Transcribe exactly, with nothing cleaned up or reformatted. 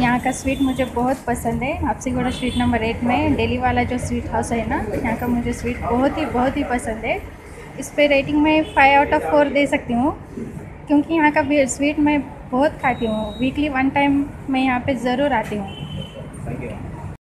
यहाँ का स्वीट मुझे बहुत पसंद है। हापसीगुड़ा स्ट्रीट नंबर एट में डेलीवाला जो स्वीट हाउस है ना, यहाँ का मुझे स्वीट बहुत ही बहुत ही पसंद है। इस पे रेटिंग मैं फाइव आउट ऑफ फोर दे सकती हूँ, क्योंकि यहाँ का स्वीट मैं बहुत खाती हूँ। वीकली वन टाइम मैं यहाँ पे ज़रूर आती हूँ।